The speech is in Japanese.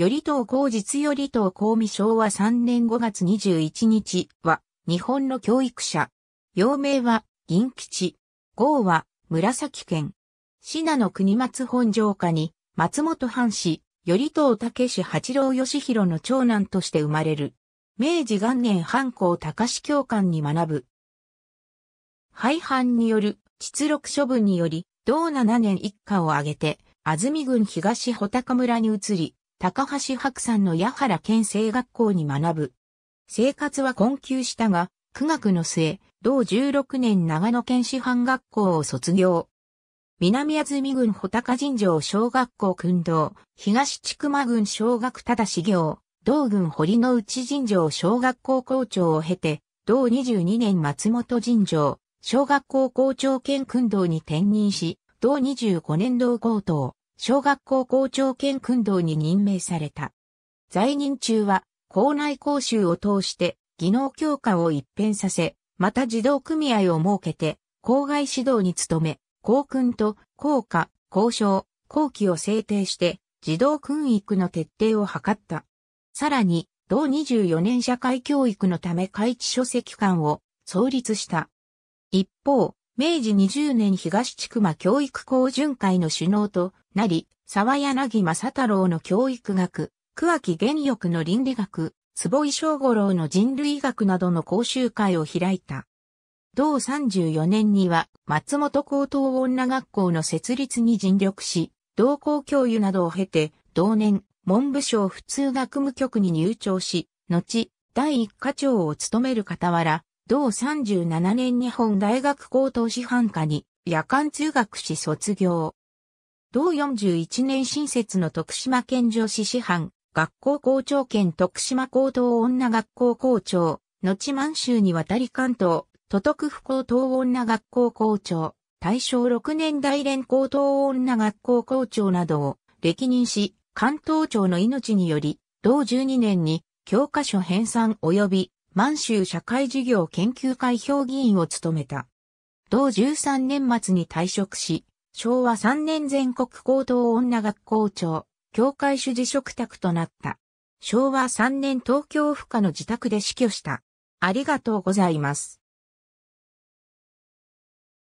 頼藤光実頼藤光美昭和3年5月21日は日本の教育者。幼名は銀吉。号は紫県。信濃国松本城下に松本藩士頼藤武八郎義弘の長男として生まれる。明治元年藩校高志教官に学ぶ。廃藩による秩禄処分により同7年一家を挙げて安住郡東穂高村に移り、高橋白山の八原県制学校に学ぶ。生活は困窮したが、苦学の末、同16年長野県師範学校を卒業。南安住郡穂高尋常小学校訓導、東千曲郡小学忠史業、同郡堀之内尋常小学校校長を経て、同22年松本尋常小学校校長兼訓導に転任し、同25年同高等小学校校長兼訓導に任命された。在任中は、校内講習を通して、技能教科を一変させ、また児童組合を設けて、校外指導に努め、校訓と校歌、校章、校旗を制定して、児童訓育の徹底を図った。さらに、同24年社会教育のため開智書籍館を創立した。一方、明治20年東千曲教育校巡会の首脳となり、沢柳正太郎の教育学、桑木玄翼の倫理学、坪井正五郎の人類学などの講習会を開いた。同34年には松本高等女学校の設立に尽力し、同校教諭などを経て、同年、文部省普通学務局に入庁し、後、第一課長を務める傍ら、同37年日本大学高等師範科に夜間通学し卒業。同41年新設の徳島県女子師範。学校校長兼徳島高等女学校校長、後満州に渡り関東、都督府高等女学校校長、大正6年大連高等女学校校長などを歴任し、関東庁の命により、同12年に教科書編纂及び満州社会事業研究会評議員を務めた。同13年末に退職し、昭和3年全国高等女学校長、教会主事嘱託となった。昭和3年東京府下の自宅で死去した。ありがとうございます。